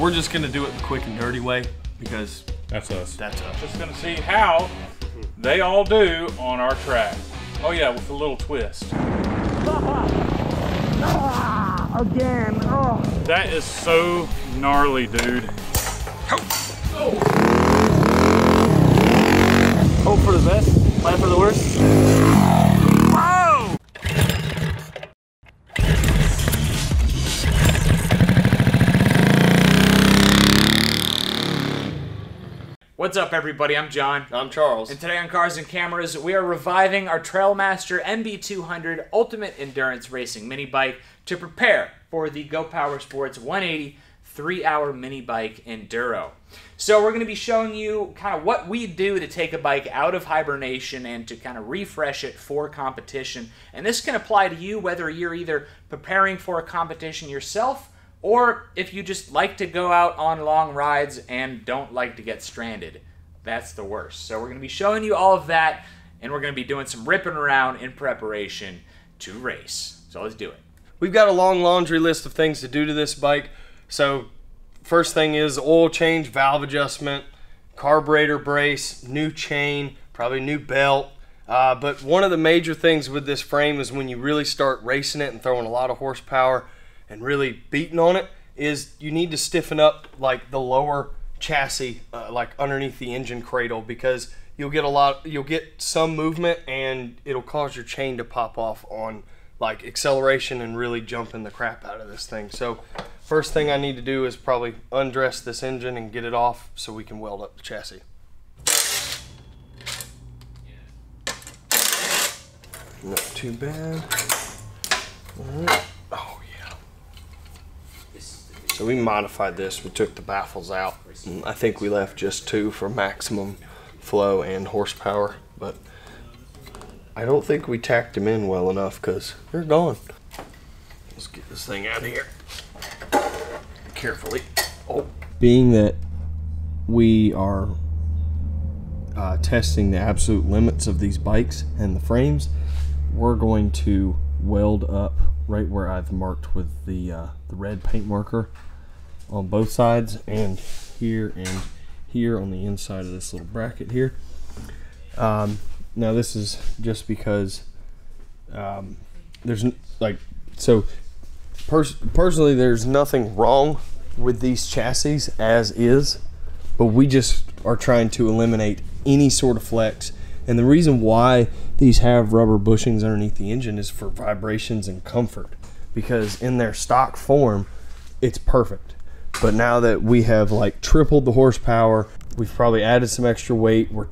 We're just gonna do it the quick and dirty way because that's us. That's us. Just gonna see how they all do on our track. Oh yeah, with a little twist. Again. Oh. That is so gnarly, dude. Oh. Hope for the best, plan for the worst. Whoa! What's up, everybody? I'm John. I'm Charles. And today on Cars and Cameras, we are reviving our Trailmaster MB200 Ultimate Endurance Racing mini bike to prepare for the Go Power Sports 180 3-hour mini bike enduro. So we're going to be showing you kind of what we do to take a bike out of hibernation and to kind of refresh it for competition. And this can apply to you whether you're either preparing for a competition yourself or if you just like to go out on long rides and don't like to get stranded. That's the worst. So we're going to be showing you all of that, and we're going to be doing some ripping around in preparation to race. So let's do it. We've got a long laundry list of things to do to this bike. So first thing is oil change, valve adjustment, carburetor brace, new chain, probably new belt. But one of the major things with this frame is when you really start racing it and throwing a lot of horsepower and really beating on it, is you need to stiffen up like the lower chassis, like underneath the engine cradle, because you'll get some movement and it'll cause your chain to pop off on like acceleration and really jumping the crap out of this thing. So first thing I need to do is probably undress this engine and get it off so we can weld up the chassis. Not too bad. All right. Oh yeah. So we modified this. We took the baffles out. And I think we left just two for maximum flow and horsepower, but I don't think we tacked them in well enough because they're gone. Let's get this thing out of here carefully. Oh. Being that we are testing the absolute limits of these bikes and the frames, we're going to weld up right where I've marked with the red paint marker on both sides, and here on the inside of this little bracket here. Now this is just because there's like, so personally there's nothing wrong with these chassis as is, but we just are trying to eliminate any sort of flex. And the reason why these have rubber bushings underneath the engine is for vibrations and comfort, because in their stock form it's perfect. But now that we have like tripled the horsepower, we've probably added some extra weight, we're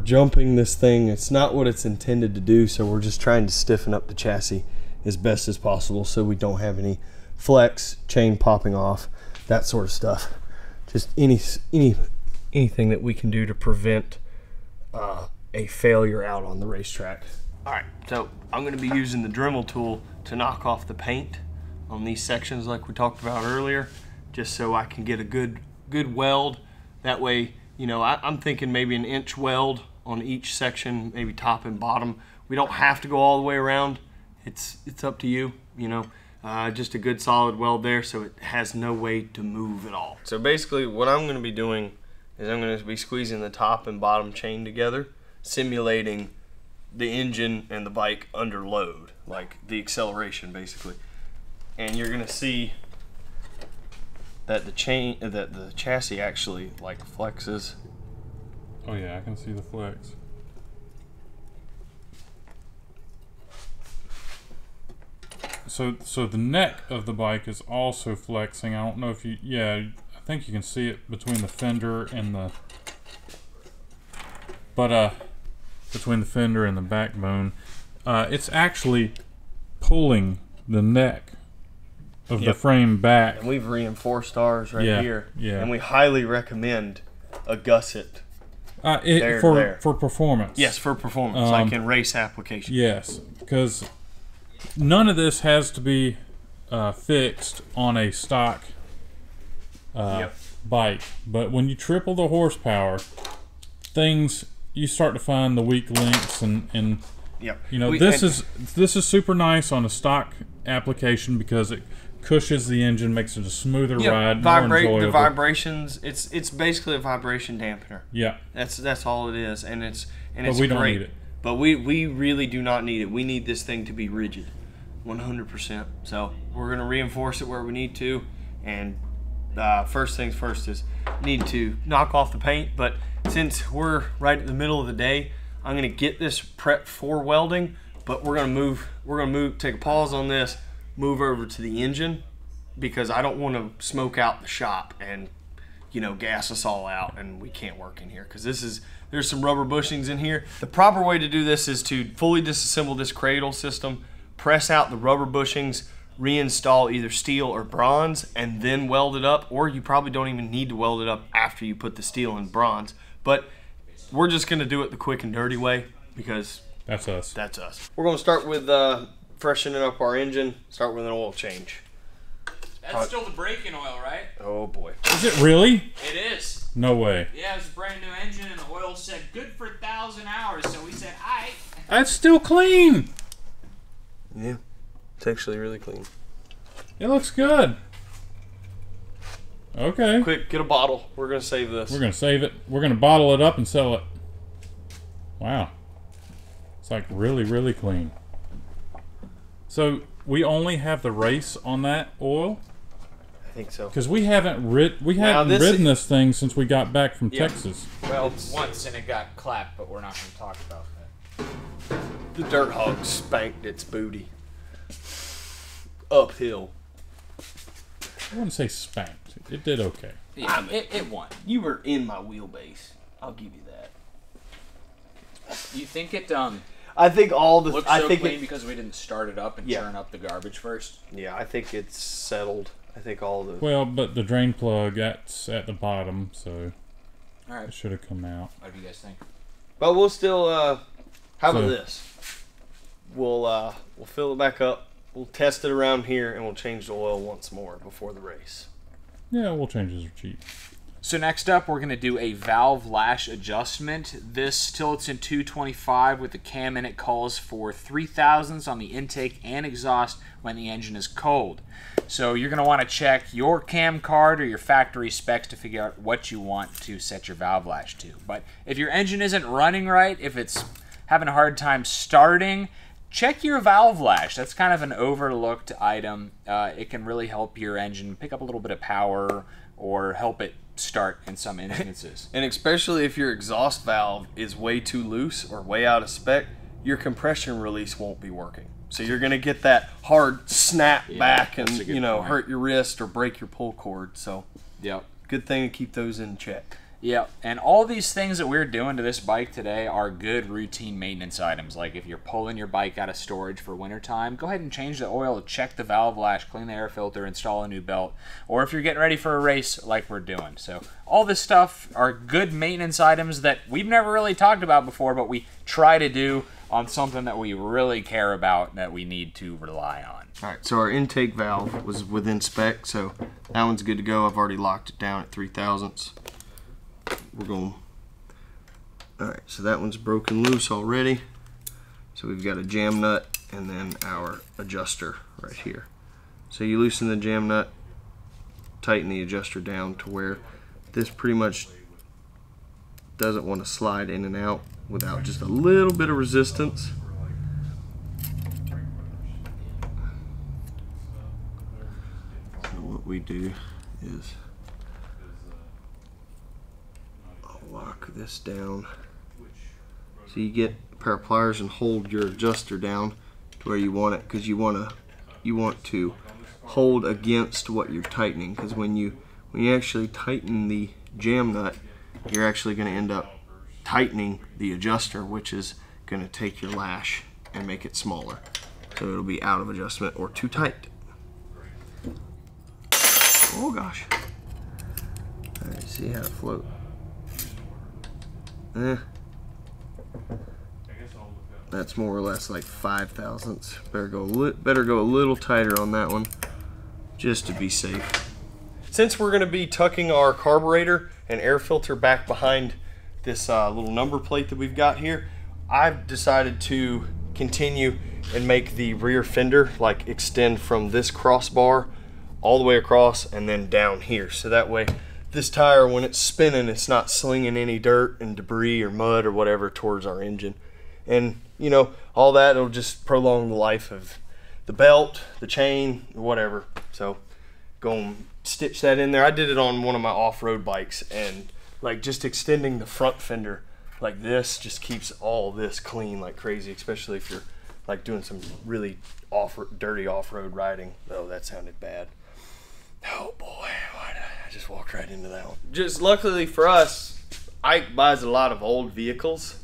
jumping this thing. It's not what it's intended to do, so we're just trying to stiffen up the chassis as best as possible so we don't have any flex, chain popping off, that sort of stuff. Just anything that we can do to prevent a failure out on the racetrack. All right, so I'm gonna be using the Dremel tool to knock off the paint on these sections like we talked about earlier, just so I can get a good weld. That way, you know, I'm thinking maybe an inch weld on each section, maybe top and bottom. We don't have to go all the way around. It's up to you, you know. Just a good solid weld there so it has no way to move at all. So basically what I'm gonna be doing is I'm gonna be squeezing the top and bottom chain together, simulating the engine and the bike under load, like the acceleration basically. And you're gonna see that the chassis actually like flexes. Oh yeah, I can see the flex. So the neck of the bike is also flexing. I don't know if you, yeah, I think you can see it between the fender and the, between the fender and the backbone. It's actually pulling the neck of the frame back. And we've reinforced ours right here. Yeah. And we highly recommend a gusset. For performance. Yes, for performance, like in race applications. Yes, because none of this has to be fixed on a stock bike, but when you triple the horsepower, things, you start to find the weak links, and you know, this is super nice on a stock application because it cushions the engine, makes it a smoother ride, more enjoyable. The vibrations. It's basically a vibration dampener. Yeah, that's all it is, and it's great. But we don't need it. But we really do not need it. We need this thing to be rigid, 100%. So we're gonna reinforce it where we need to, and first things first is need to knock off the paint. But since we're right at the middle of the day, I'm gonna get this prep for welding. But we're gonna move. We're gonna move. Take a pause on this. Move over to the engine, because I don't want to smoke out the shop and, you know, gas us all out and we can't work in here, because this is, there's some rubber bushings in here. The proper way to do this is to fully disassemble this cradle system, press out the rubber bushings, reinstall either steel or bronze, and then weld it up. Or you probably don't even need to weld it up after you put the steel and bronze, but we're just going to do it the quick and dirty way, because that's us. That's us. We're going to start with freshening up our engine, start with an oil change. That's still the braking oil, right? Oh boy. Is it really? It is. No way. Yeah, it's a brand new engine and the oil said good for 1,000 hours, so we said, all right. That's still clean. Yeah, it's actually really clean. It looks good. Okay. Quick, get a bottle. We're going to save this. We're going to save it. We're going to bottle it up and sell it. Wow. It's like really, really clean. So we only have the race on that oil. I think so. Because we haven't ridden this thing since we got back from Texas. Well, once and it got clapped, but we're not going to talk about that. The dirt hog spanked its booty uphill. I wouldn't say spanked. It did okay. Yeah, it won. You were in my wheelbase. I'll give you that. You think it I think all the looks so clean because we didn't start it up and turn up the garbage first. Yeah, I think it's settled. I think all the well, but the drain plug that's at the bottom, so all right, it should have come out. What do you guys think? But we'll still how about this? We'll fill it back up. We'll test it around here, and we'll change the oil once more before the race. Yeah, we'll change this cheap. So next up, we're going to do a valve lash adjustment. This Tillotson 225 with the cam in it calls for 3/1000 on the intake and exhaust when the engine is cold. So you're going to want to check your cam card or your factory specs to figure out what you want to set your valve lash to. But if your engine isn't running right, if it's having a hard time starting, check your valve lash. That's kind of an overlooked item. It can really help your engine pick up a little bit of power or help it start in some instances. And especially if your exhaust valve is way too loose or way out of spec, your compression release won't be working. So you're going to get that hard snap back and, you know, hurt your wrist or break your pull cord. So, good thing to keep those in check. Yeah, and all these things that we're doing to this bike today are good routine maintenance items. Like if you're pulling your bike out of storage for wintertime, go ahead and change the oil, check the valve lash, clean the air filter, install a new belt. Or if you're getting ready for a race like we're doing. So all this stuff are good maintenance items that we've never really talked about before, but we try to do on something that we really care about that we need to rely on. All right, so our intake valve was within spec, so that one's good to go. I've already locked it down at 3/1000. We're going. All right, so that one's broken loose already. So we've got a jam nut and then our adjuster right here. So you loosen the jam nut, tighten the adjuster down to where this pretty much doesn't want to slide in and out without just a little bit of resistance. So what we do is lock this down. So you get a pair of pliers and hold your adjuster down to where you want it, because you want to hold against what you're tightening. Because when you actually tighten the jam nut, you're actually going to end up tightening the adjuster, which is going to take your lash and make it smaller. So it'll be out of adjustment or too tight. Oh gosh! All right, see how it floats. That's more or less like 5/1000. Better go a little tighter on that one, just to be safe. Since we're going to be tucking our carburetor and air filter back behind this little number plate that we've got here, I've decided to continue and make the rear fender like extend from this crossbar all the way across and then down here. So that way this tire, when it's spinning, it's not slinging any dirt and debris or mud or whatever towards our engine. And you know, all that, it'll just prolong the life of the belt, the chain, whatever. So go and stitch that in there. I did it on one of my off-road bikes, and like just extending the front fender like this just keeps all this clean like crazy, especially if you're like doing some really dirty off-road riding. Oh, that sounded bad. Oh boy, I just walked right into that one. Just luckily for us, Ike buys a lot of old vehicles,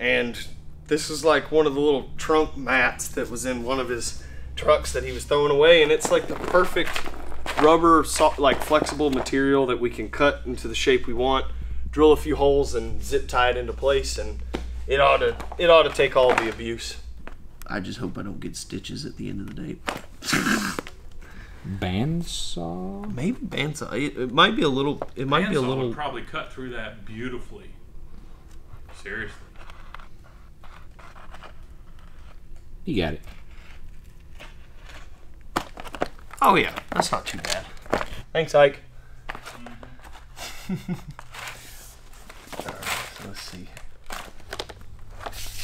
and this is like one of the little trunk mats that was in one of his trucks that he was throwing away, and it's like the perfect rubber, like flexible material that we can cut into the shape we want, drill a few holes and zip tie it into place, and it ought to take all the abuse. I just hope I don't get stitches at the end of the day. Bandsaw? Maybe bandsaw. It might be a little. It might be a little. Bandsaw would probably cut through that beautifully. Seriously. You got it. Oh yeah, that's not too bad. Thanks, Ike. Mm-hmm. All right, so let's see.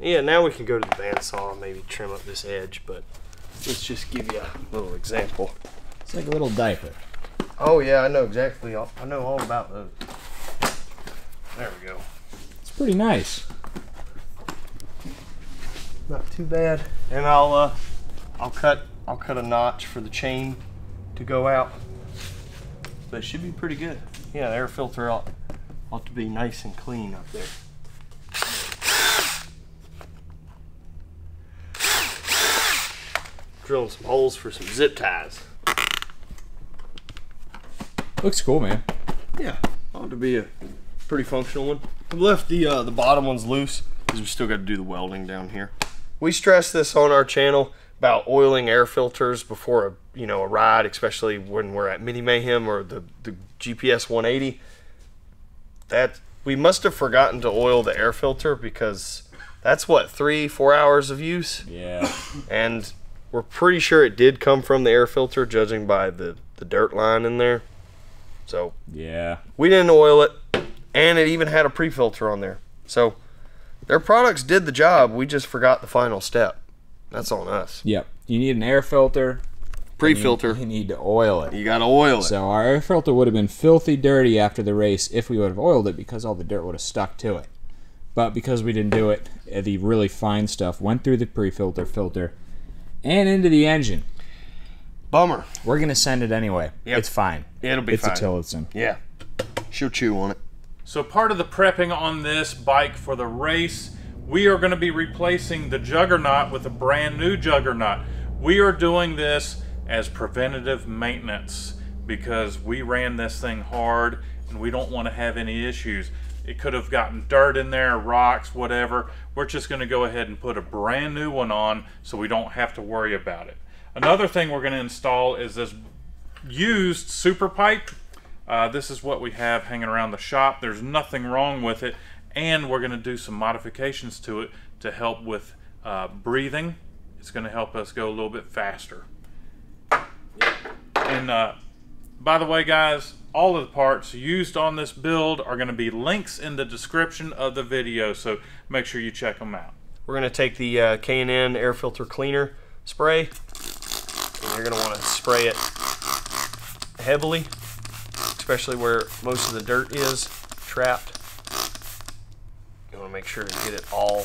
Yeah, now we can go to the bandsaw and maybe trim up this edge, but let's just give you a little example. It's like a little diaper. Oh yeah, I know exactly. I know all about those. There we go. It's pretty nice. Not too bad. And I'll cut a notch for the chain to go out, but it should be pretty good. Yeah, the air filter ought to be nice and clean up there. Drilling some holes for some zip ties. Looks cool, man. Yeah, ought to be a pretty functional one. I've left the bottom ones loose because we still got to do the welding down here. We stress this on our channel about oiling air filters before a ride, especially when we're at Mini Mayhem or the GPS 180. That we must have forgotten to oil the air filter, because that's what, 3-4 hours of use. Yeah. And we're pretty sure it did come from the air filter, judging by the dirt line in there. So yeah, we didn't oil it, and it even had a pre-filter on there. So their products did the job. We just forgot the final step. That's on us. Yep. You need an air filter. Pre-filter. You need to oil it. You got to oil it. So our air filter would have been filthy dirty after the race if we would have oiled it, because all the dirt would have stuck to it. But because we didn't do it, the really fine stuff went through the pre-filter, filter, and into the engine. Bummer. We're going to send it anyway. Yep. It's fine. It'll be fine. It's a Tillotson. Yeah. She'll chew on it. So part of the prepping on this bike for the race, we are going to be replacing the Juggernaut with a brand new Juggernaut. We are doing this as preventative maintenance because we ran this thing hard and we don't want to have any issues. It could have gotten dirt in there, rocks, whatever. We're just going to go ahead and put a brand new one on so we don't have to worry about it. Another thing we're going to install is this used super pipe. This is what we have hanging around the shop. There's nothing wrong with it. And we're going to do some modifications to it to help with breathing. It's going to help us go a little bit faster. And by the way, guys, all of the parts used on this build are going to be links in the description of the video, so make sure you check them out. We're going to take the K&N air filter cleaner spray, and you're going to want to spray it heavily, especially where most of the dirt is trapped. Make sure to get it all,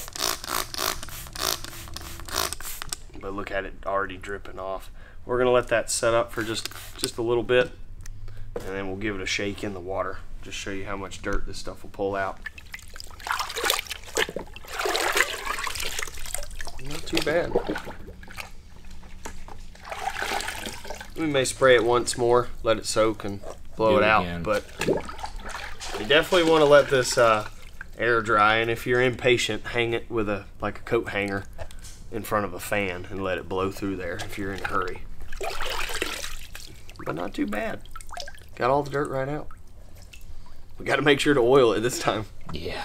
but look at it already dripping off. We're gonna let that set up for just a little bit, and then we'll give it a shake in the water, just show you how much dirt this stuff will pull out. Not too bad. We may spray it once more, let it soak and blow it out, but you definitely want to let this air dry, and if you're impatient, hang it with like a coat hanger in front of a fan and let it blow through there if you're in a hurry. But not too bad. Got all the dirt right out. We got to make sure to oil it this time. Yeah.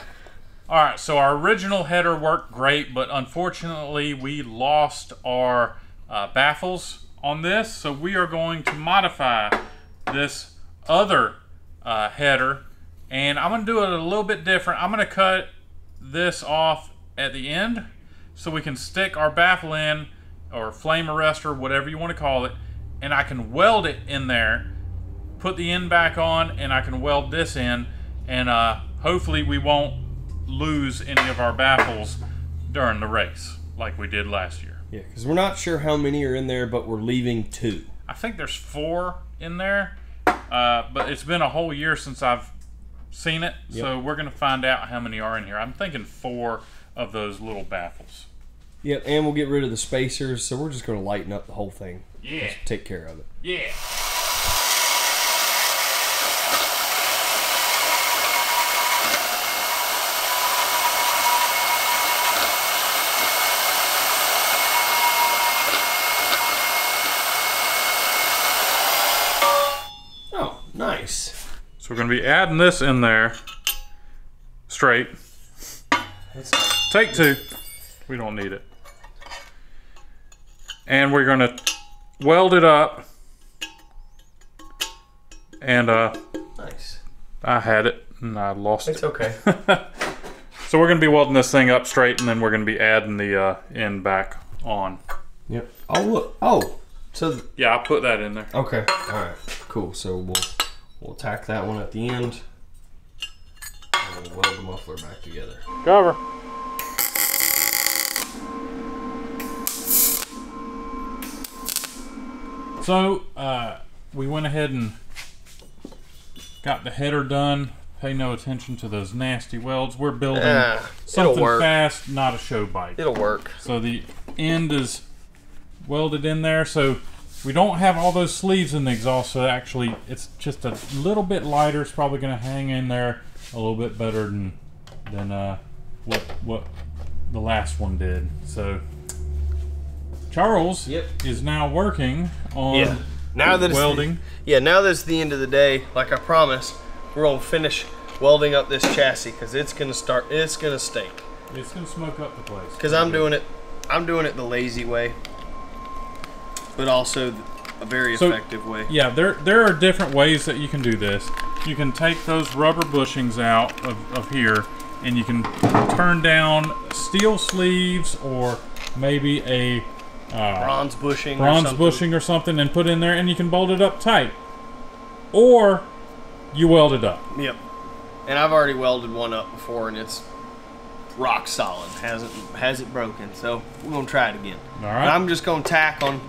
All right, so our original header worked great, but unfortunately we lost our baffles on this, so we are going to modify this other header, and I'm going to do it a little bit different. I'm going to cut this off at the end so we can stick our baffle in, or flame arrestor, whatever you want to call it, and I can weld it in there, put the end back on, and I can weld this in, and hopefully we won't lose any of our baffles during the race like we did last year. Yeah, because we're not sure how many are in there, but we're leaving two. I think there's four in there, but it's been a whole year since I've seen it, yep. So we're going to find out how many are in here. I'm thinking four of those little baffles. Yep, and we'll get rid of the spacers, so we're just going to lighten up the whole thing. Yeah. Just take care of it. Yeah. So we're going to be adding this in there straight. Take two. We don't need it. And we're going to weld it up. And nice. I had it and I lost it. It's okay. So we're going to be welding this thing up straight, and then we're going to be adding the end back on. Yep. Oh look. Oh. So yeah, I put that in there. Okay. All right. Cool. So we'll tack that one at the end, and we'll weld the muffler back together. Cover. So we went ahead and got the header done. Pay no attention to those nasty welds. We're building something fast, not a show bike. It'll work. So the end is welded in there. So we don't have all those sleeves in the exhaust, so actually it's just a little bit lighter. It's probably going to hang in there a little bit better than what the last one did. So Charles is now working on welding. Now that's the end of the day. Like I promised, we're going to finish welding up this chassis because it's going to start. It's going to stink. It's going to smoke up the place. Because I'm doing it the lazy way, but also a very effective way. Yeah, there are different ways that you can do this. You can take those rubber bushings out of here, and you can turn down steel sleeves or maybe a bronze bushing or something and put in there, and you can bolt it up tight. Or you weld it up. Yep. And I've already welded one up before, and it's rock solid. Hasn't broken. So we're gonna try it again. All right. And I'm just gonna tack on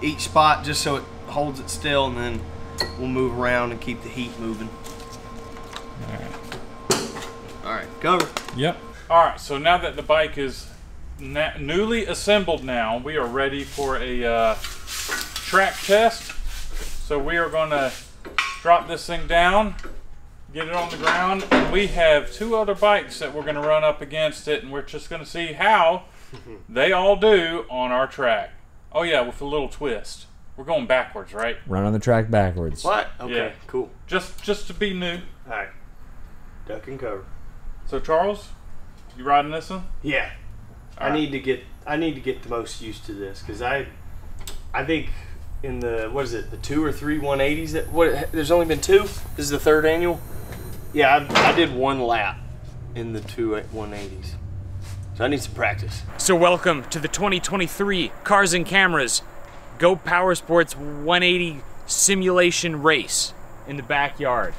each spot just so it holds it still, and then we'll move around and keep the heat moving. All right, cover. Yep. All right, so now that the bike is newly assembled, now we are ready for a track test. So we are going to drop this thing down, get it on the ground, and we have two other bikes that we're going to run up against it, and we're just going to see how they all do on our track. Oh yeah, with a little twist. We're going backwards, right? Run on the track backwards. What? Okay, yeah. Cool. Just to be new. All right. Duck and cover. So Charles, you riding this one? Yeah. I need to get the most used to this, because I think in the, what is it, the 2 or 3 180s that there's only been two. This is the third annual. Yeah, I did one lap in the 2 180s. So I need some practice. So welcome to the 2023 Cars and Cameras Go Power Sports 180 simulation race in the backyard.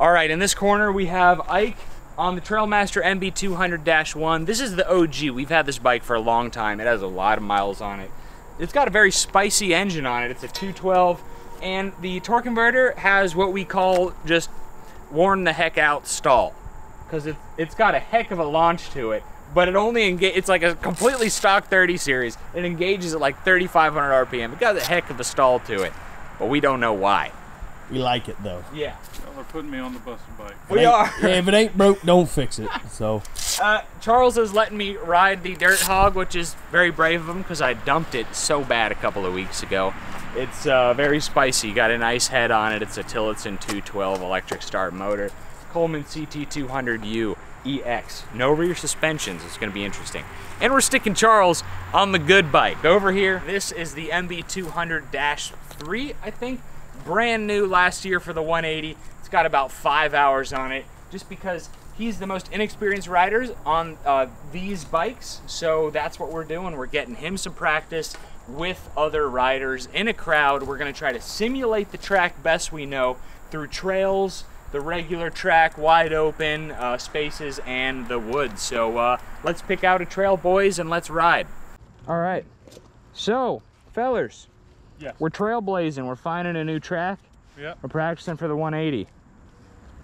All right, in this corner we have Ike on the Trailmaster MB200-1. This is the OG. We've had this bike for a long time. It has a lot of miles on it. It's got a very spicy engine on it. It's a 212, and the torque converter has what we call just worn the heck out stall, because it's got a heck of a launch to it. But it only it's like a completely stock 30 series. It engages at like 3,500 RPM. It got a heck of a stall to it, but we don't know why. We like it though. Yeah. Y'all are putting me on the busted bike. We are. Yeah, if it ain't broke, don't fix it. So. Charles is letting me ride the Dirt Hog, which is very brave of him because I dumped it so bad a couple of weeks ago. It's very spicy. Got a nice head on it. It's a Tillotson 225 electric start motor. Coleman CT200U. EX. No rear suspensions, it's gonna be interesting. And we're sticking Charles on the good bike. Over here, this is the MB200-3, I think. Brand new last year for the 180. It's got about 5 hours on it, just because he's the most inexperienced riders on these bikes. So that's what we're doing. We're getting him some practice with other riders in a crowd. We're gonna try to simulate the track best we know through trails, the regular track, wide open spaces, and the woods. So let's pick out a trail, boys, and let's ride. All right, so fellers, yes, we're trailblazing. We're finding a new track. Yep. We're practicing for the 180.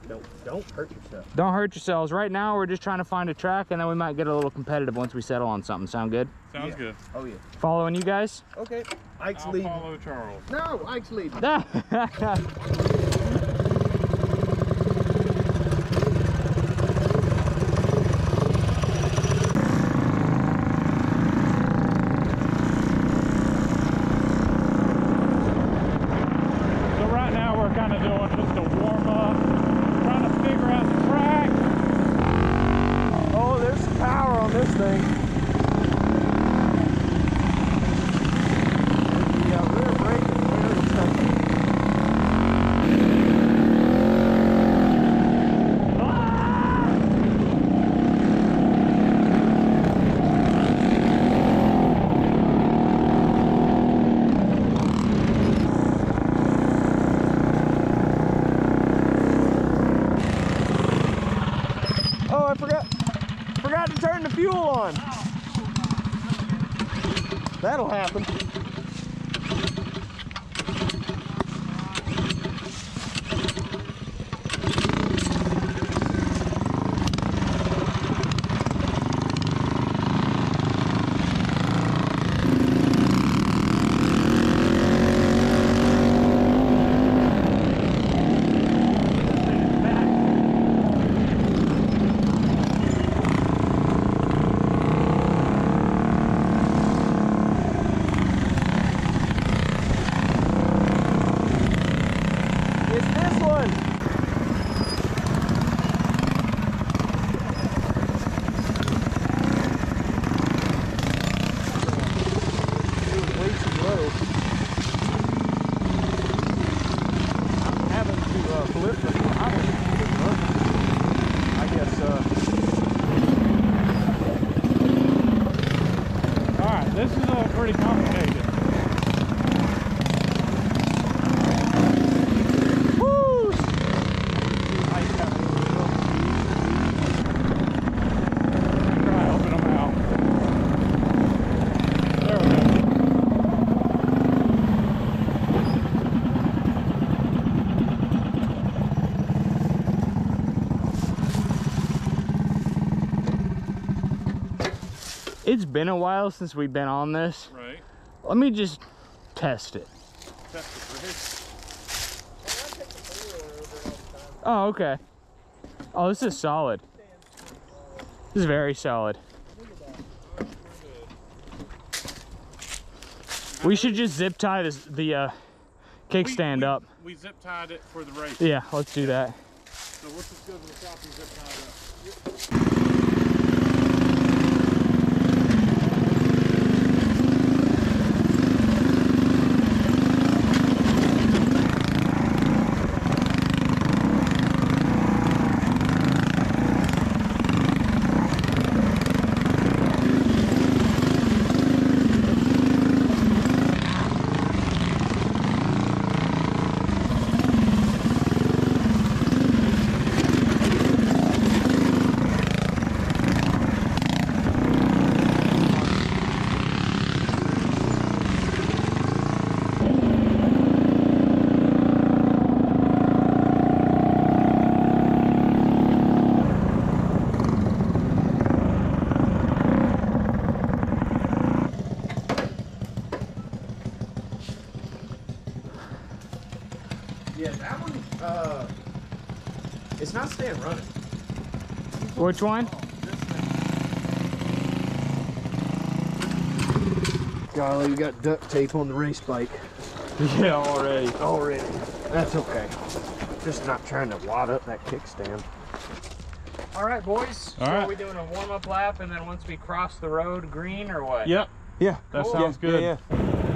Don't hurt yourself. Don't hurt yourselves. Right now, we're just trying to find a track, and then we might get a little competitive once we settle on something. Sound good? Sounds good. Oh, yeah. Following you guys? Okay. Ike's leading. I'll follow Charles. No, Ike's leading. That'll happen. It's been a while since we've been on this. Right. Let me just test it. Test it. Oh, okay. Oh, this is solid. This is very solid. We should just zip tie this, the kickstand up. We zip tied it for the race. Yeah, let's do that. So what's this good with the top and zip tied up? Yep. It's not staying running. Which one? Golly, we got duct tape on the race bike. Yeah, already. Already. That's okay. Just not trying to wad up that kickstand. All right, boys. All right. So are we doing a warm-up lap, and then once we cross the road, green or what? Yep. Yeah. That cool. Sounds good. Yeah, yeah.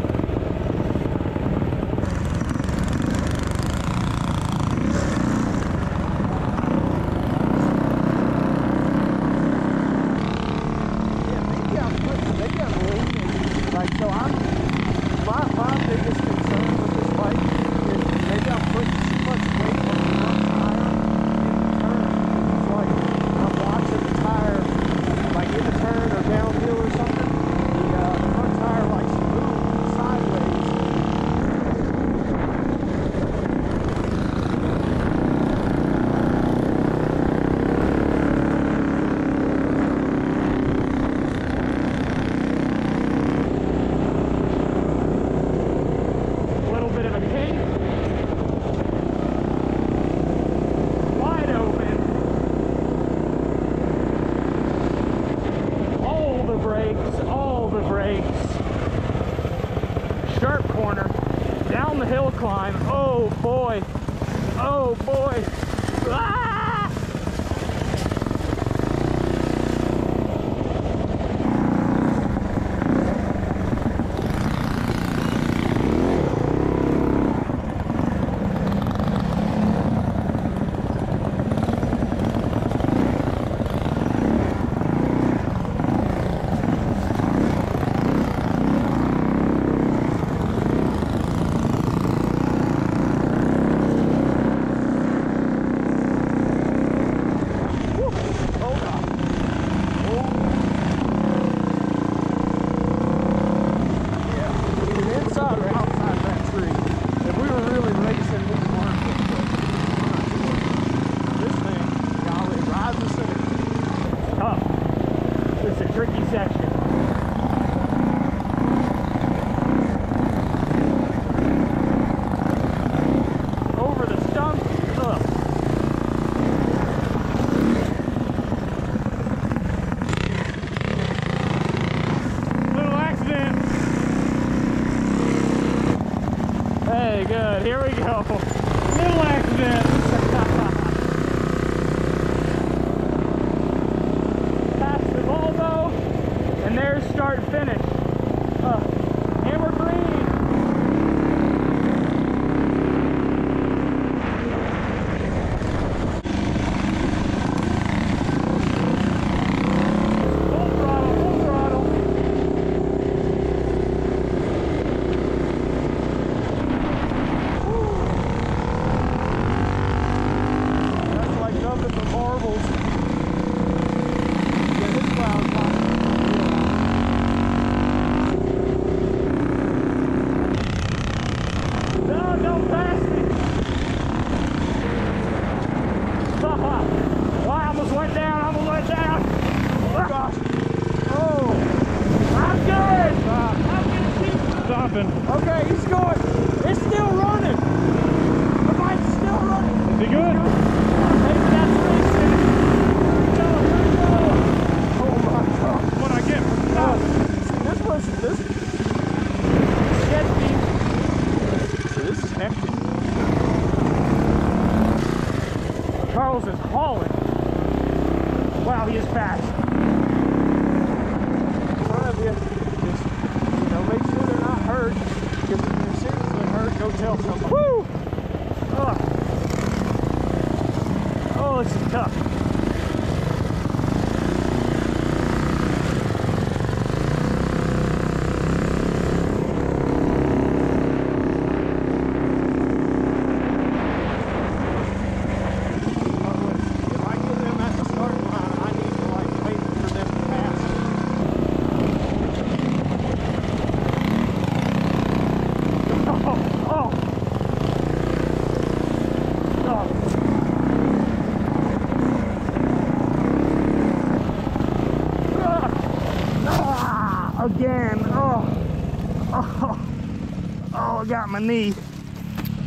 My knee.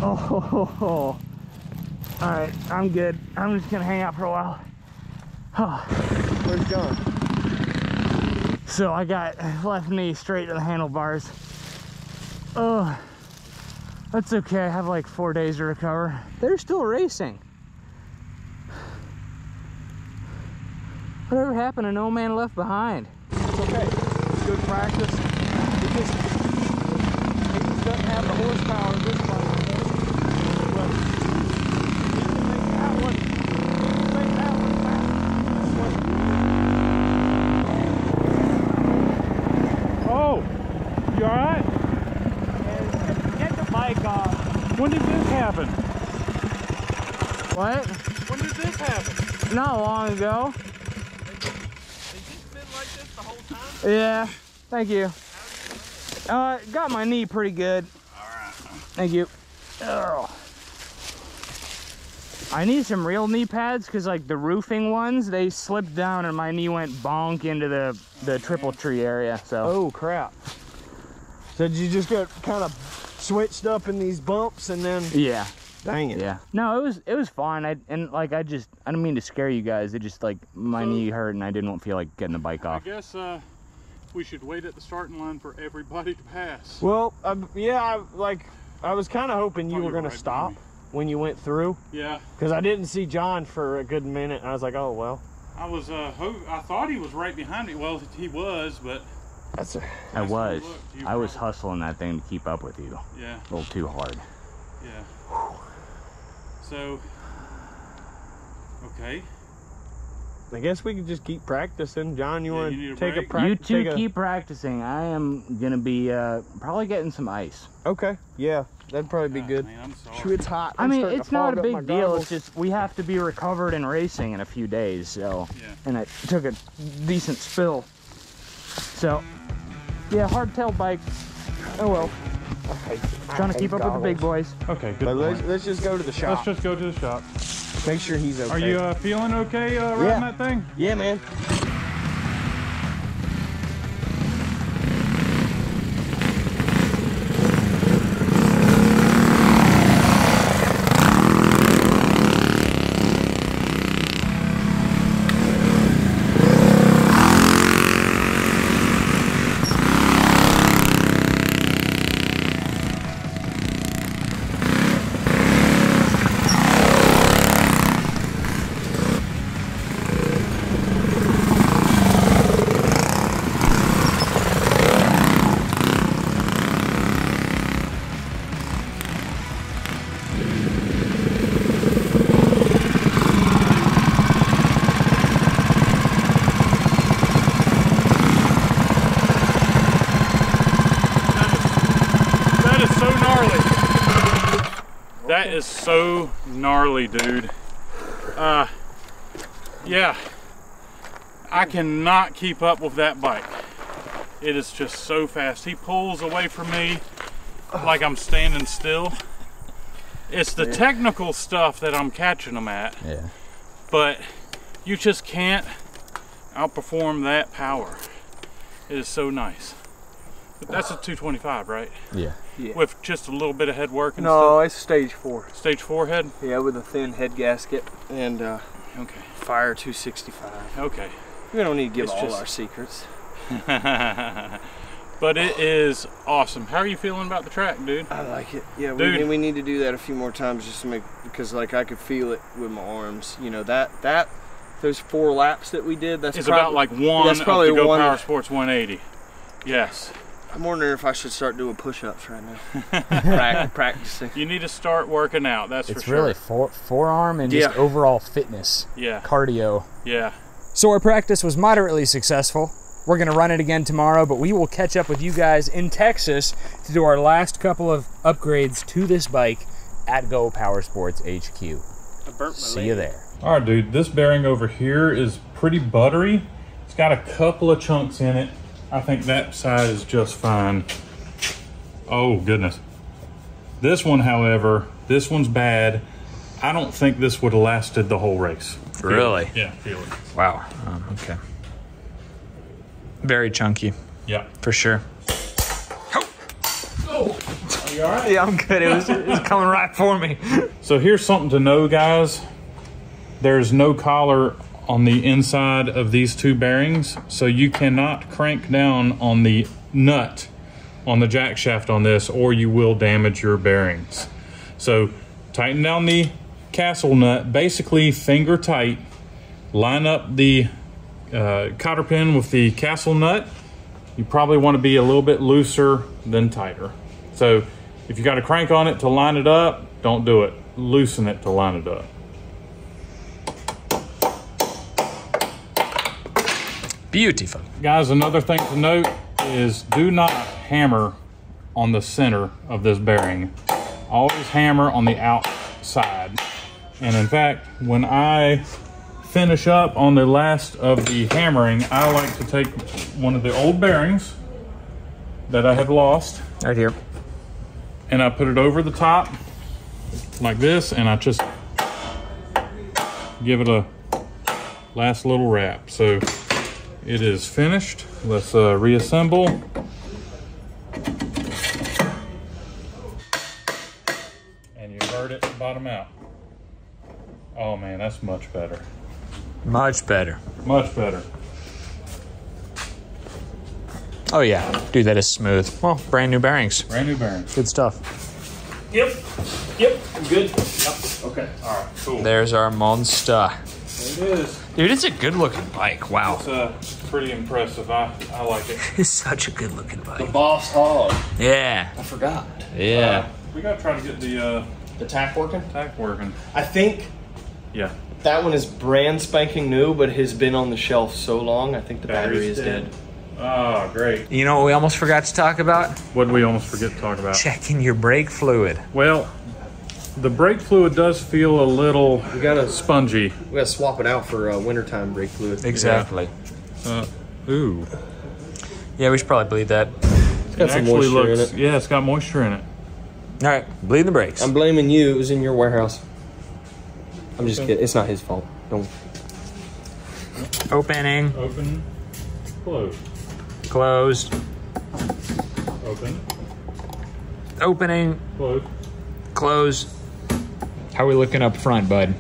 Oh, ho, ho, ho. All right, I'm good. I'm just gonna hang out for a while. Oh. Where's it going? So I got left knee straight to the handlebars. Oh, that's okay. I have like 4 days to recover. They're still racing. Whatever happened to No Man Left Behind? It's okay. It's good practice. It just doesn't have the horsepower in this one. When did this happen? What? When did this happen? Not long ago. Has this been like this the whole time? Yeah. Thank you. Got my knee pretty good. Alright. Thank you. Ugh. I need some real knee pads because like the roofing ones, they slipped down and my knee went bonk into the triple tree area. So. Oh crap. So did you just get kind of switched up in these bumps and then yeah, dang it. Yeah, no, it was fine. I don't mean to scare you guys. It just like my knee hurt and I didn't feel like getting the bike off. I guess we should wait at the starting line for everybody to pass. Well, I was kind of hoping you were gonna stop when you went through. Yeah, because I didn't see John for a good minute and I was like, oh well. I was I thought he was right behind me. Well, he was, but I was hustling that thing to keep up with you. Yeah. A little too hard. Yeah. Whew. So, okay. I guess we could just keep practicing. John, you want to take a practice? You two keep practicing. I am going to be probably getting some ice. Okay. Yeah. That'd probably be good. Man, I'm sorry. Shoot, it's hot. I mean, it's not a big deal. It's just we have to be recovered and racing in a few days. So, yeah. And I took a decent spill. So, yeah, hardtail bike. Oh well. Okay. Trying to keep up with the big boys. Okay, good. But let's just go to the shop. Let's just go to the shop. Make sure he's okay. Are you feeling okay riding that thing? Yeah, man. That is so gnarly, dude. Yeah, I cannot keep up with that bike. It is just so fast. He pulls away from me like I'm standing still. It's the technical stuff that I'm catching him at. Yeah. But you just can't outperform that power. It is so nice. That's a 225, right? Yeah. Yeah. With just a little bit of head work and stuff? No, it's stage 4. Stage 4 head? Yeah, with a thin head gasket and okay. Fire 265. Okay. We don't need to give all our secrets. But it is awesome. How are you feeling about the track, dude? I like it. Yeah, dude. We need to do that a few more times just to make, because like I could feel it with my arms. You know, those 4 laps that we did, that's about like one that's probably of the Go Power Sports 180. Yes. I'm wondering if I should start doing push-ups right now. Practicing. You need to start working out, that's for sure. It's really forearm and just overall fitness. Yeah. Cardio. Yeah. So our practice was moderately successful. We're going to run it again tomorrow, but we will catch up with you guys in Texas to do our last couple of upgrades to this bike at Go Power Sports HQ. I burnt my leg. You there. All right, dude. This bearing over here is pretty buttery. It's got a couple of chunks in it. I think that side is just fine. Oh goodness. This one, however, this one's bad. I don't think this would have lasted the whole race. Really? Yeah, feel it. Wow, okay. Very chunky. Yeah. For sure. Oh. Are you all right? Yeah, I'm good. It was coming right for me. So here's something to know, guys. There's no collar on the inside of these 2 bearings, so you cannot crank down on the nut on the jack shaft on this, or you will damage your bearings. So tighten down the castle nut, basically finger tight, line up the cotter pin with the castle nut, you probably want to be a little bit looser than tighter. So if you got a crank on it to line it up, don't do it. Loosen it to line it up. Beautiful. Guys, another thing to note is do not hammer on the center of this bearing. Always hammer on the outside. And in fact, when I finish up on the last of the hammering, I like to take one of the old bearings that I have lost. Right here. And I put it over the top like this, and I just give it a last little wrap. So it is finished. Let's reassemble. And you heard it bottom out. Oh man, that's much better. Much better. Much better. Oh yeah, dude, that is smooth. Well, brand new bearings. Brand new bearings. Good stuff. Yep, yep, good. Yep. Okay, all right, cool. There's our monster. It is. Dude, it's a good looking bike, wow. It's pretty impressive, I like it. It's such a good looking bike. The Boss Hog. Yeah. I forgot. Yeah. We gotta try to get the tack working? Tack working. I think that one is brand spanking new, but has been on the shelf so long, I think the battery is dead. Oh, great. You know what we almost forgot to talk about? What did we almost forget to talk about? Checking your brake fluid. Well, the brake fluid does feel a little spongy. We gotta swap it out for wintertime brake fluid. Exactly. Yeah. Ooh. Yeah, we should probably bleed that. It's got some moisture in it. Yeah, it's got moisture in it. All right, bleed the brakes. I'm blaming you. It was in your warehouse. I'm just kidding. It's not his fault. Don't. Opening. Open. Close. Closed. Open. Opening. Close. Close. How are we looking up front, bud?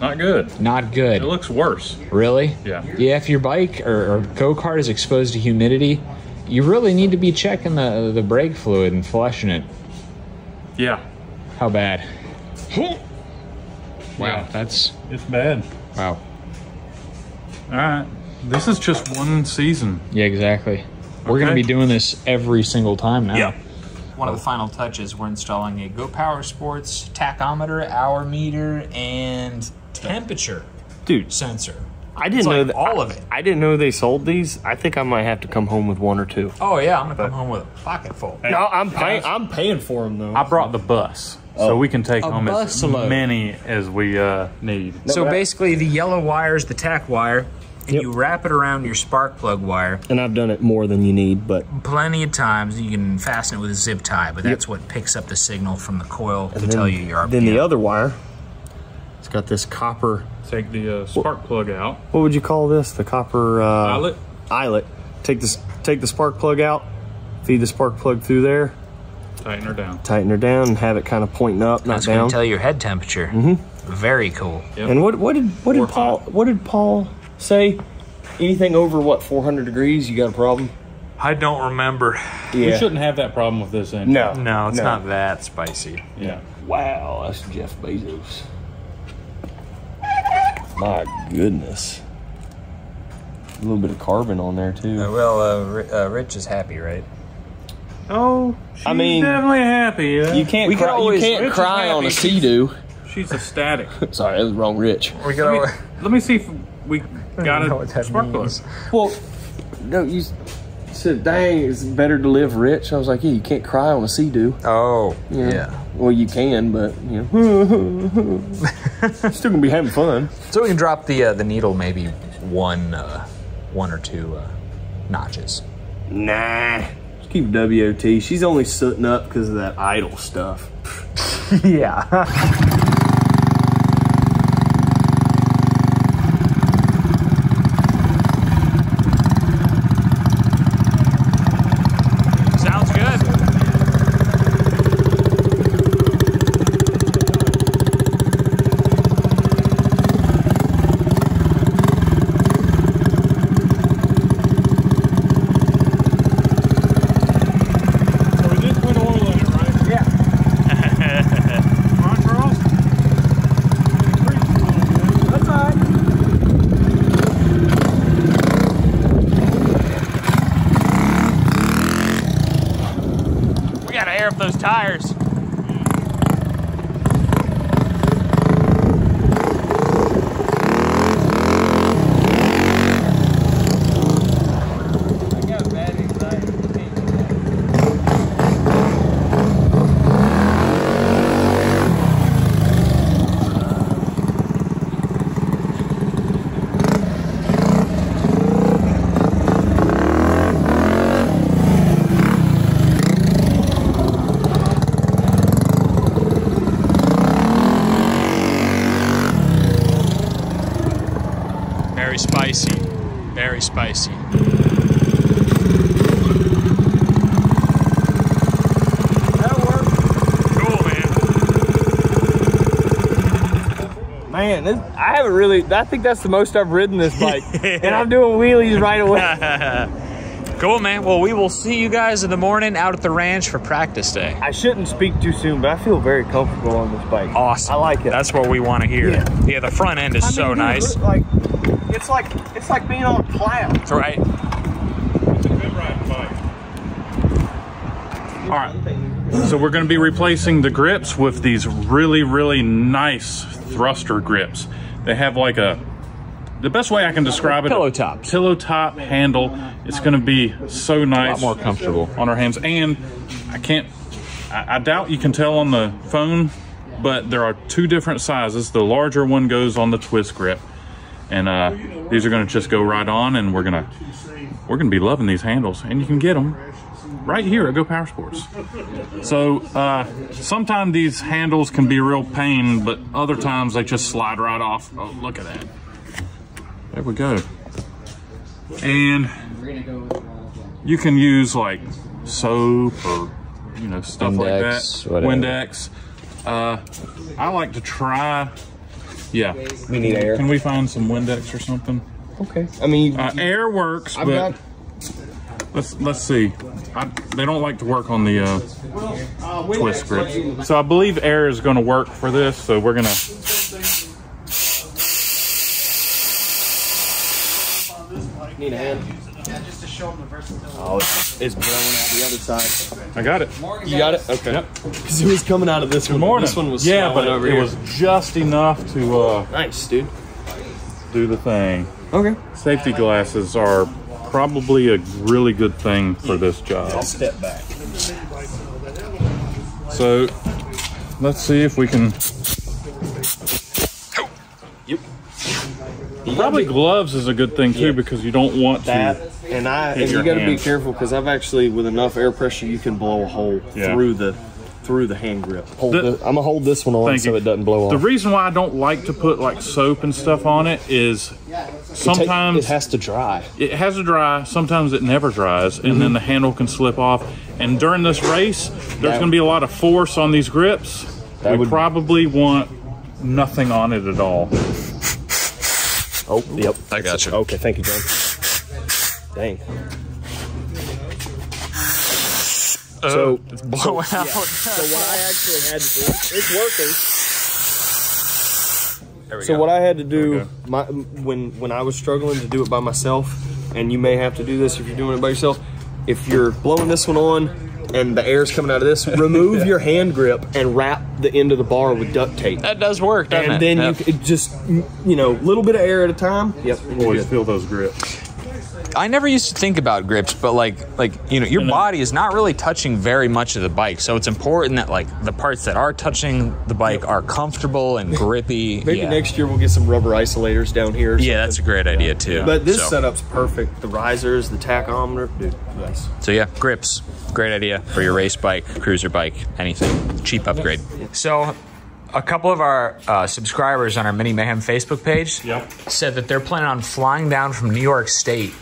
Not good. Not good. It looks worse. Really? Yeah. Yeah, if your bike or go-kart is exposed to humidity, you really need to be checking the brake fluid and flushing it. Yeah. How bad? Wow, it's bad. Wow. All right, this is just one season. Yeah, exactly. Okay. We're gonna be doing this every single time now. Yeah. One of the final touches, we're installing a Go Power Sports tachometer, hour meter, and temperature sensor. I didn't know that, all of it. I didn't know they sold these. I think I might have to come home with one or two. Oh yeah, I'm gonna come home with a pocket full. Hey, no, I'm paying for them though. I brought the bus. So we can take home as many as we need. So basically the yellow wire is the tack wire, and you wrap it around your spark plug wire. And I've done it more than you need, but... Plenty of times. You can fasten it with a zip tie, but that's what picks up the signal from the coil to tell you your RPM. Then the other wire, it's got this copper... Take the spark plug out. What would you call this? The copper... eyelet? Eyelet. Take the spark plug out, feed the spark plug through there. Tighten her down. Tighten her down and have it kind of pointing up, not down. That's going to tell your head temperature. Mm-hmm. Very cool. Yep. And what did Paul say? Anything over what 400 degrees, you got a problem? I don't remember. Yeah. We shouldn't have that problem with this engine. No, no, it's not that spicy. Yeah. Wow, that's Jeff Bezos. My goodness. A little bit of carbon on there too. Rich is happy, right? Oh, she's definitely happy. Yeah. You can't cry on a Sea-Doo. She's ecstatic. Sorry, that was wrong, Rich. Let me see if we got a spark plug. Well, no, you said, dang, it's better to live rich. I was like, yeah, you can't cry on a Sea-Doo. Oh, yeah. Well, you can, but, you know, still going to be having fun. So we can drop the needle maybe one or two notches. Nah. Keep WOT. She's only sooting up because of that idle stuff. Yeah. Sounds good. We did put oil in it, right? Yeah. Ron Carlson? tires. Very spicy. That'll work. Cool, man. Man, this, I haven't really, I think that's the most I've ridden this bike. Yeah. And I'm doing wheelies right away. Cool, man. Well, we will see you guys in the morning out at the ranch for practice day. I shouldn't speak too soon, but I feel very comfortable on this bike. Awesome. I like it. That's what we want to hear. Yeah, the front end is so nice. It's like being on a cloud. That's right. It's a good riding bike. All right. So we're going to be replacing the grips with these really, really nice thruster grips. They have like a, the best way I can describe it. Pillow top. Pillow top handle. It's going to be so nice. A lot more comfortable on our hands. And I can't, I doubt you can tell on the phone, but there are two different sizes. The larger one goes on the twist grip. And these are going to just go right on, and we're gonna be loving these handles, and you can get them right here at Go Power Sports. So sometimes these handles can be a real pain, but other times they just slide right off. Oh, look at that! There we go. And you can use like soap or stuff like that. Windex. I like to try. Yeah. We need air. Can we find some Windex or something? Okay. I mean, air works, but let's see. They don't like to work on the twist grips. So I believe air is going to work for this. So we're going to need a hand. Just to show them the versatility. Oh, it's blowing out the other side. I got it. You got it? Okay. Yep. Because it was coming out of this one. Morning. This one was but over it here. Was just enough to nice, dude. Do the thing. Okay. Safety glasses are probably a really good thing for this job. I'll step back. So let's see if we can. Oh. Yep. Probably gloves is a good thing too, because you don't want that. And you got to be careful, because I've actually, with enough air pressure, you can blow a hole through the hand grip. I'm gonna hold this one on so it doesn't blow off. The reason why I don't like to put like soap and stuff on it is sometimes it has to dry. It has to dry. Sometimes it never dries, and then the handle can slip off. And during this race, there's gonna be a lot of force on these grips. We probably want nothing on it at all. Oh, yep. I got you. Okay, thank you, John. Dang. So it's blowing out. Yeah. So what I actually had to do, it's working. There we go. So what I had to do, when I was struggling to do it by myself, and you may have to do this if you're doing it by yourself, if you're blowing this one on, and the air's coming out of this, remove your hand grip and wrap the end of the bar with duct tape. That does work, doesn't it? And then you just, little bit of air at a time. Yep. Always feel those grips. I never used to think about grips, but your body is not really touching very much of the bike, so it's important that the parts that are touching the bike are comfortable and grippy. Maybe next year we'll get some rubber isolators down here. Yeah, that's a great idea too. But this setup's perfect. The risers, the tachometer, dude. Nice. So yeah, grips, great idea for your race bike, cruiser bike, anything. Cheap upgrade. So. A couple of our subscribers on our Mini Mayhem Facebook page said that they're planning on flying down from New York State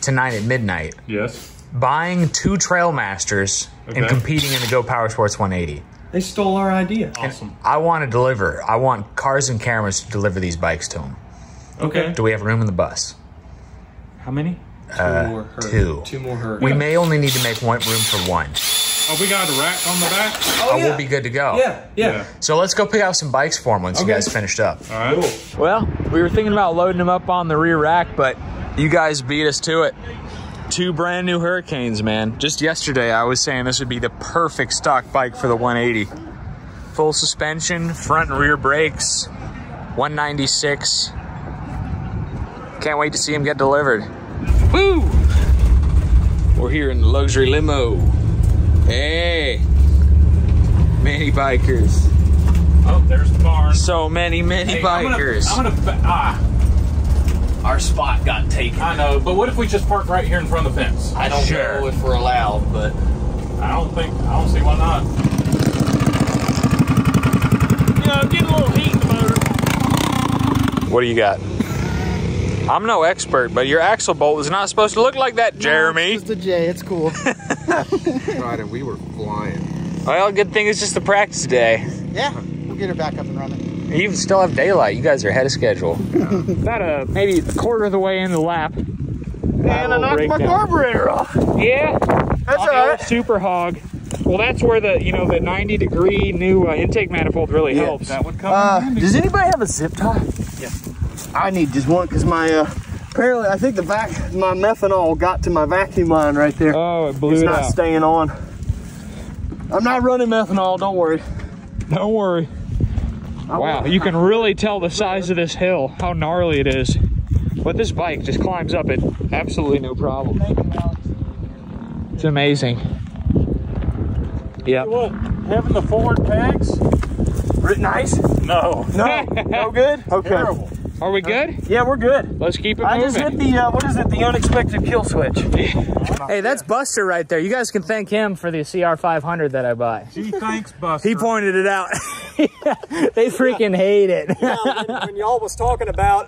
tonight at midnight. Yes. Buying 2 Trailmasters and competing in the Go Power Sports 180. They stole our idea. Awesome. And I want to deliver. I want Cars and Cameras to deliver these bikes to them. Okay. Do we have room in the bus? How many? 2 more. 2 more herd. We may only need to make room for 1. Oh, we got a rack on the back? Oh, yeah. We'll be good to go. Yeah. So let's go pick out some bikes for them once you guys finished up. All right. Cool. Well, we were thinking about loading them up on the rear rack, but you guys beat us to it. two brand new Hurricanes, man. Just yesterday, I was saying this would be the perfect stock bike for the 180. Full suspension, front and rear brakes, 196. Can't wait to see them get delivered. Woo! We're here in the luxury limo. Hey! Many bikers. Oh, there's the barn. So many hey, bikers. Our spot got taken. I know, but what if we just park right here in front of the fence? I don't know if we're allowed, but I don't see why not. You know, get a little heat in the motor. What do you got? I'm no expert, but your axle bolt is not supposed to look like that, Jeremy. No, it's just a J, it's cool. Right, and we were flying. Well, good thing it's just the practice day. Yeah, we'll get it back up and running. You still have daylight. You guys are ahead of schedule. About maybe a quarter of the way in the lap. Man, I knocked my carburetor off. Yeah. That's all right. Super hog. Well, that's where the, you know, the 90-degree new intake manifold really helps. That would come handy. Does anybody have a zip tie? Yeah. I need just one because my apparently I think the my methanol got to my vacuum line right there. Oh, it blew it out. It's not staying on. I'm not running methanol. Don't worry. Don't worry. Wow, you can really tell the size of this hill, how gnarly it is. But this bike just climbs up it absolutely no problem. It's amazing. Yeah. Having the forward packs. Nice? No. No. No good. Okay. Terrible. Are we good? Yeah, we're good. Let's keep it moving. I just hit the, what is it, the unexpected kill switch. Hey, that's Buster right there. You guys can thank him for the CR500 that I bought. Gee, thanks, Buster. He pointed it out. They freaking hate it. Yeah, when y'all was talking about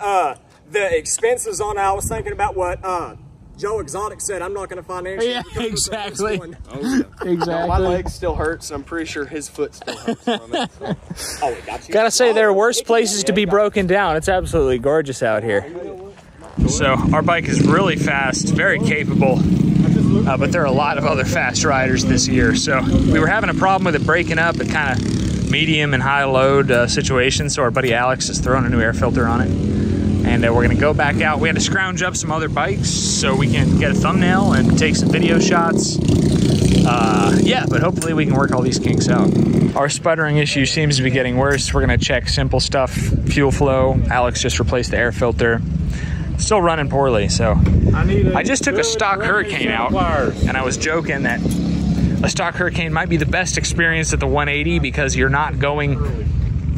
the expenses on it, I was thinking about what Joe Exotic said. I'm not going to finance it. Yeah, exactly. Oh, yeah. Exactly. No, my leg still hurts. I'm pretty sure his foot still hurts from it. So. Oh, it got you. Gotta say, there are worse places to be broken down. It's absolutely gorgeous out here. So our bike is really fast, very capable, but there are a lot of other fast riders this year. So we were having a problem with it breaking up at kind of medium and high load situations. So our buddy Alex has thrown a new air filter on it. And we're gonna go back out. We had to scrounge up some other bikes so we can get a thumbnail and take some video shots. Yeah, but hopefully we can work all these kinks out. Our sputtering issue seems to be getting worse. We're gonna check simple stuff, fuel flow. Alex just replaced the air filter. Still running poorly, so. I just took a stock Hurricane out, and I was joking that a stock Hurricane might be the best experience at the 180 because you're not going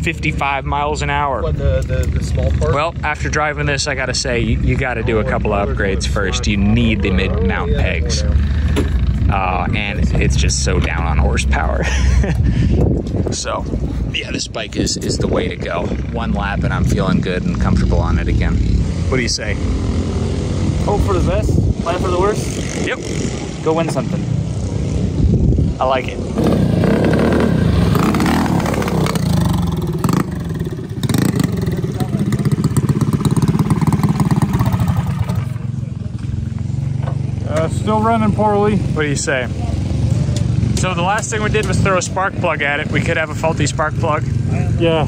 55 miles an hour. What, the small part? Well, after driving this, I gotta say, you gotta do a couple of upgrades first. You need the mid-mount pegs. And it's just so down on horsepower. So, yeah, this bike is the way to go. One lap and I'm feeling good and comfortable on it again. What do you say? Hope for the best, plan for the worst. Yep. Go win something. I like it. Still running poorly. What do you say? So the last thing we did was throw a spark plug at it. We could have a faulty spark plug. Yeah,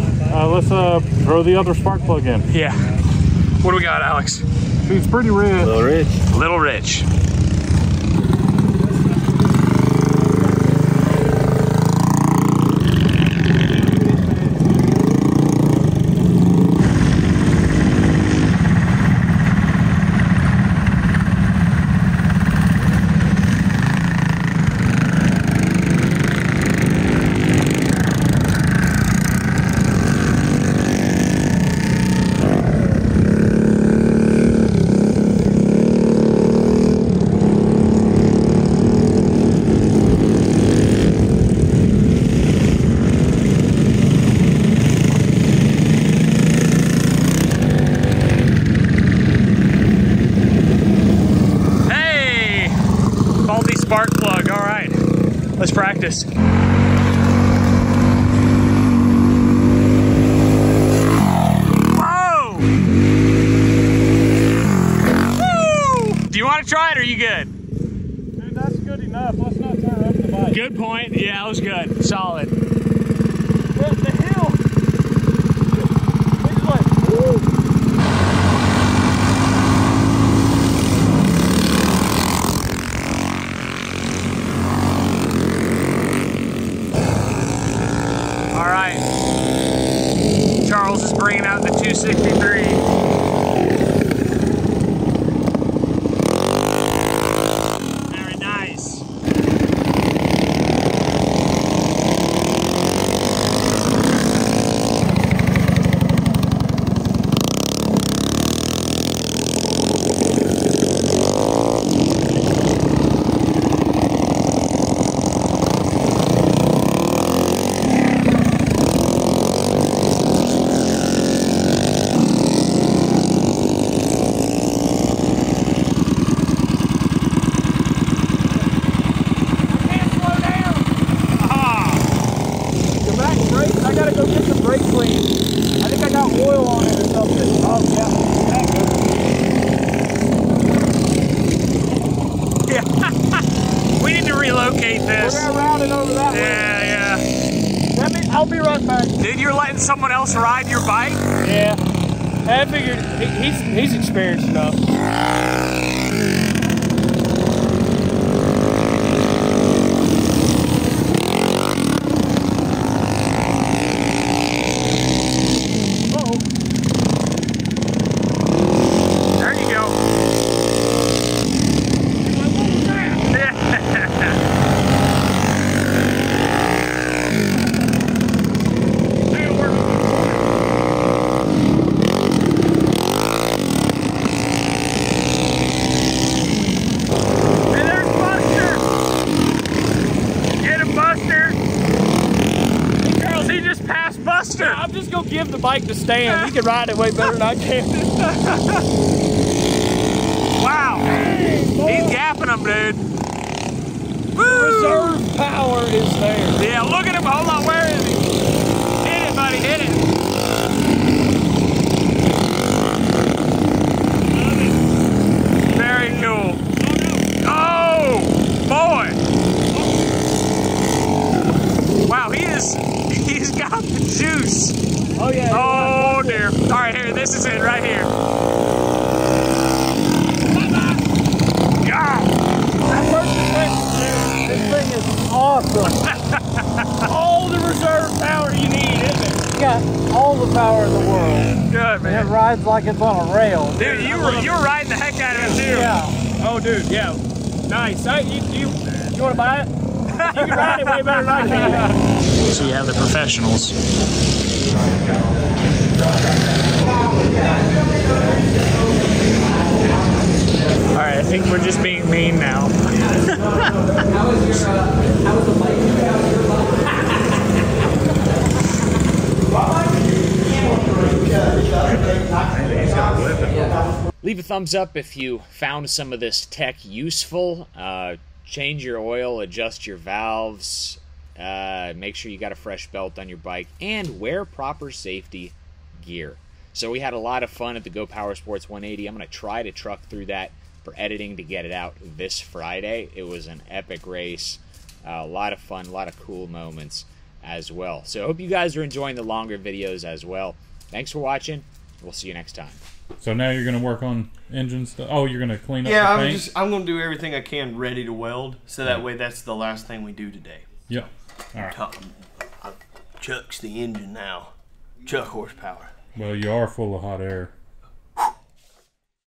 let's throw the other spark plug in. Yeah. What do we got, Alex? He's pretty rich. A little rich. A little rich. Practice. Whoa! Woo! Do you want to try it or are you good? Dude, that's good enough. Let's not turn up the bike. Good point. Yeah, that was good. Solid. The hill. It's like, woo! 263. Someone else ride your bike? Yeah. I figured he's experienced enough. Give the bike to Stan. He can ride it way better than I can. Wow. He's gapping them, dude. Woo. Reserve power is there. Yeah, look at him. Hold on, where is he? Hit it, buddy, hit it. Very cool. Oh, boy. Wow, he is, he's got the juice. Oh yeah. Oh dear. All right, here. This is it right here. God. This thing is awesome. All the reserve power you need, isn't it? You got all the power in the world. Good man. And it rides like it's on a rail. Dude, you were riding the heck out of it too. Yeah. Oh dude, yeah. Nice. Hey, you want to buy it? You can ride it way better than I can. So you have the professionals. Alright, I think we're just being mean now. Leave a thumbs up if you found some of this tech useful. Change your oil, adjust your valves. Make sure you got a fresh belt on your bike and wear proper safety gear. So we had a lot of fun at the Go Power Sports 180. I'm going to try to truck through that for editing to get it out this Friday. It was an epic race, a lot of fun, a lot of cool moments as well. So I hope you guys are enjoying the longer videos as well. Thanks for watching. We'll see you next time. So now you're going to work on engine stuff? Oh, you're going to clean up the paint? I'm going to do everything I can ready to weld, so that way that's the last thing we do today. Yeah. All right. Chuck's the engine now. Chuck horsepower. Well, you are full of hot air.